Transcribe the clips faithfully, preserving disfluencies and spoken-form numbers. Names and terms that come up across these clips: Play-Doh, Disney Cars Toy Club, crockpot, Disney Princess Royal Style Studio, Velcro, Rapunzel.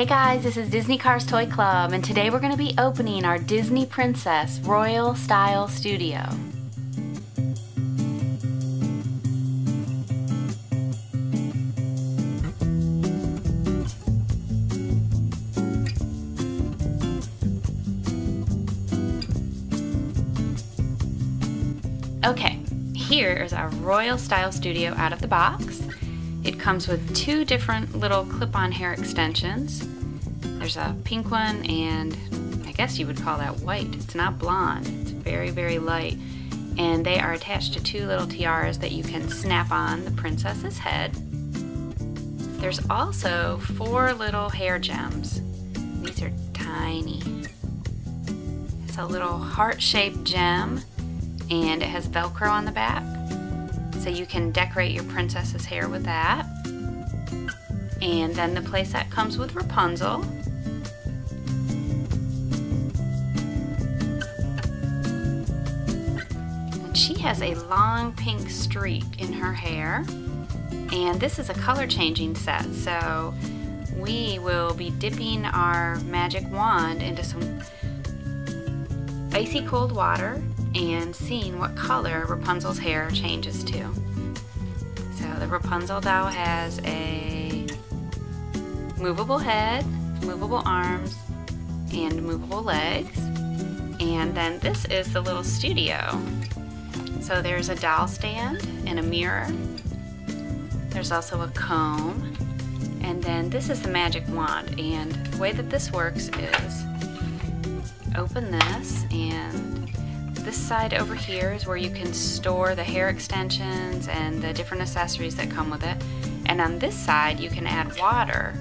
Hey guys, this is Disney Cars Toy Club, and today we're going to be opening our Disney Princess Royal Style Studio. Okay, here is our Royal Style Studio out of the box. It comes with two different little clip-on hair extensions. There's a pink one and I guess you would call that white. It's not blonde, it's very, very light. And they are attached to two little tiaras that you can snap on the princess's head. There's also four little hair gems. These are tiny. It's a little heart-shaped gem and it has Velcro on the back. So you can decorate your princess's hair with that. And then the playset comes with Rapunzel. And she has a long pink streak in her hair. And this is a color changing set, so we will be dipping our magic wand into some icy cold water and seeing what color Rapunzel's hair changes to. So the Rapunzel doll has a movable head, movable arms, and movable legs. And then this is the little studio. So there's a doll stand and a mirror. There's also a comb. And then this is the magic wand. And the way that this works is open this, and this side over here is where you can store the hair extensions and the different accessories that come with it. And on this side you can add water,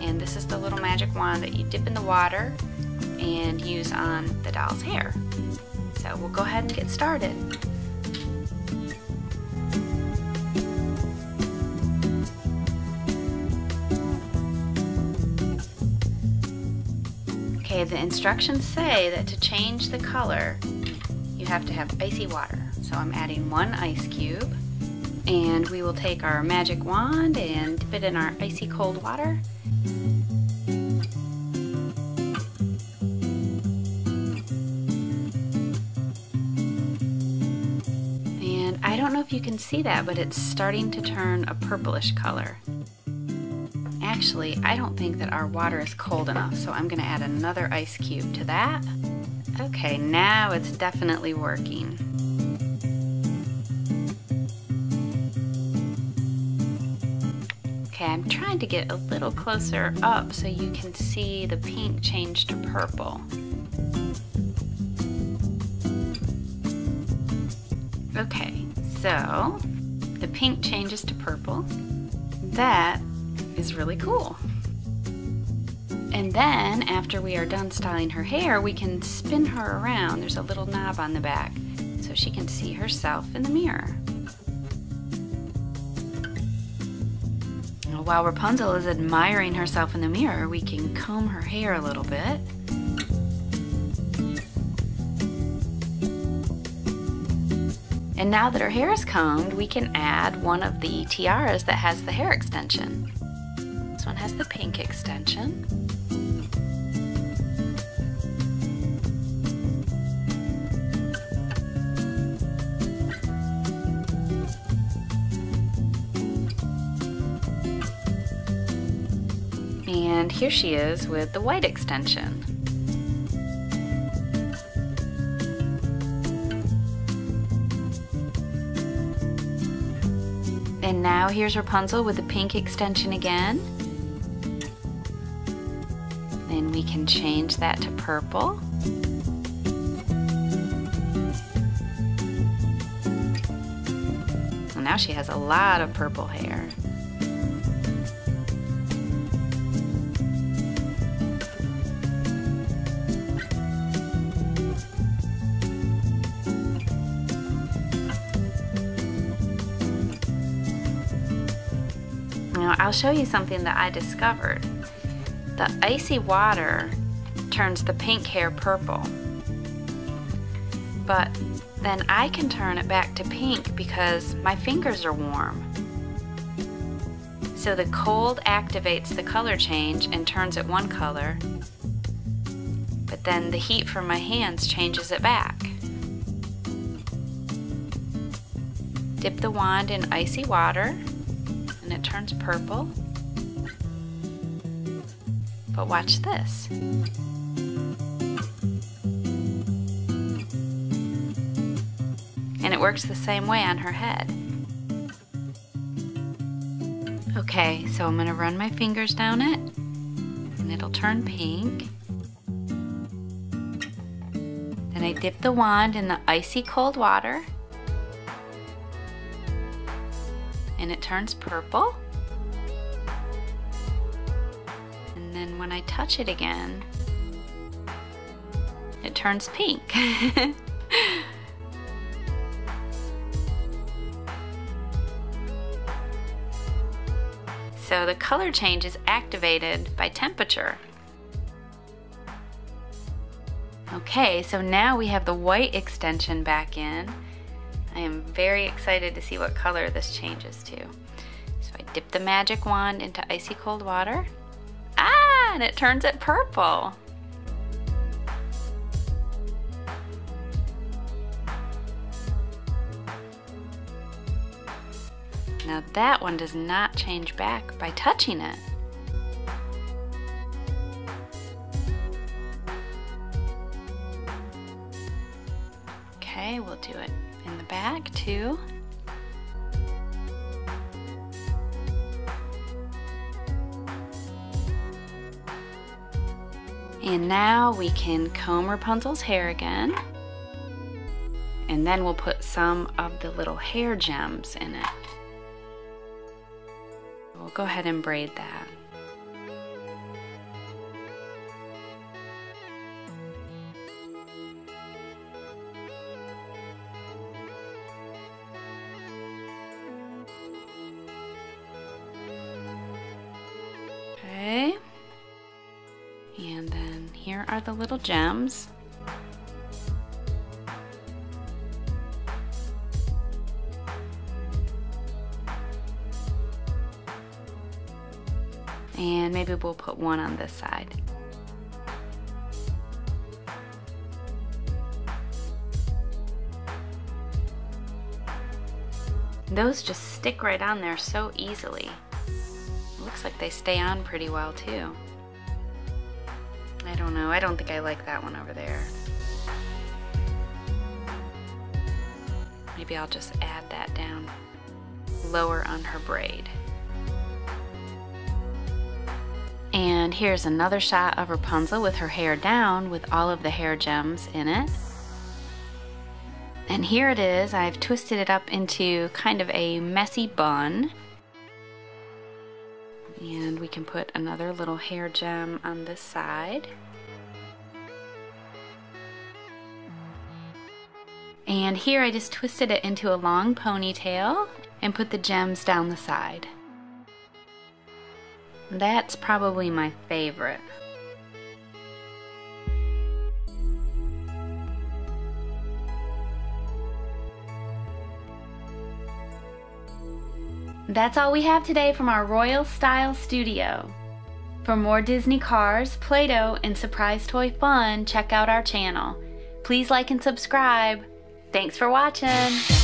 and this is the little magic wand that you dip in the water and use on the doll's hair. So we'll go ahead and get started. Okay, the instructions say that to change the color you have to have icy water. So I'm adding one ice cube, and we will take our magic wand and dip it in our icy cold water. And I don't know if you can see that, but it's starting to turn a purplish color. Actually, I don't think that our water is cold enough, so I'm going to add another ice cube to that. Okay, now it's definitely working. Okay, I'm trying to get a little closer up so you can see the pink change to purple. Okay, so the pink changes to purple. That is really cool. And then, after we are done styling her hair, we can spin her around. There's a little knob on the back, so she can see herself in the mirror. And while Rapunzel is admiring herself in the mirror, we can comb her hair a little bit. And now that her hair is combed, we can add one of the tiaras that has the hair extension. This one has the pink extension. And here she is with the white extension. And now here's Rapunzel with the pink extension again. Then we can change that to purple. And now she has a lot of purple hair. Now I'll show you something that I discovered. The icy water turns the pink hair purple, but then I can turn it back to pink because my fingers are warm. So the cold activates the color change and turns it one color, but then the heat from my hands changes it back. Dip the wand in icy water and it turns purple. But watch this. And it works the same way on her head. Okay, so I'm going to run my fingers down it and it'll turn pink. Then I dip the wand in the icy cold water and it turns purple. And then when I touch it again, it turns pink. So the color change is activated by temperature. Okay, so now we have the white extension back in. I am very excited to see what color this changes to. So I dip the magic wand into icy cold water. Ah, and it turns it purple. Now that one does not change back by touching it. Okay, we'll do it in the back too. And now we can comb Rapunzel's hair again. And then we'll put some of the little hair gems in it. We'll go ahead and braid that. Okay. And then here are the little gems. And maybe we'll put one on this side. Those just stick right on there so easily. It looks like they stay on pretty well too. I don't know, I don't think I like that one over there. Maybe I'll just add that down lower on her braid. And here's another shot of Rapunzel with her hair down with all of the hair gems in it. And here it is. I've twisted it up into kind of a messy bun. And we can put another little hair gem on this side. And here I just twisted it into a long ponytail and put the gems down the side. That's probably my favorite. That's all we have today from our Royal Style Studio. For more Disney Cars, Play-Doh, and surprise toy fun, check out our channel. Please like and subscribe. Thanks for watching.